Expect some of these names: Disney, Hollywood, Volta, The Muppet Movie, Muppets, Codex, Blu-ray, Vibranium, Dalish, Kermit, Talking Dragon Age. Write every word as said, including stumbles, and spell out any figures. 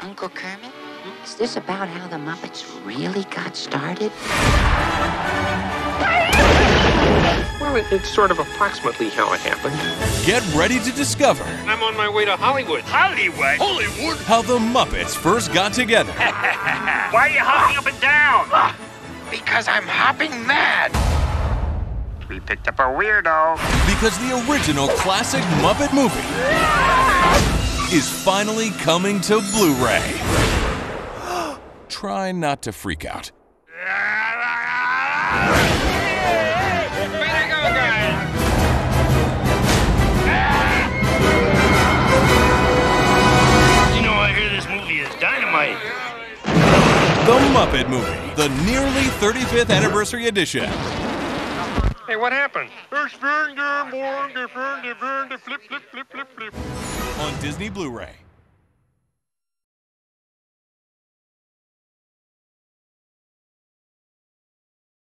Uncle Kermit, is this about how the Muppets really got started? Well, it, it's sort of approximately how it happened. Get ready to discover... I'm on my way to Hollywood. Hollywood? Hollywood? How the Muppets first got together. Why are you hopping up and down? Because I'm hopping mad. We picked up a weirdo. Because the original classic Muppet movie is finally coming to Blu-ray. Try not to freak out. Better go, guys. You know, I hear this movie is dynamite. The Muppet Movie, the nearly thirty-fifth anniversary edition. Hey, what happened? On Disney Blu-ray.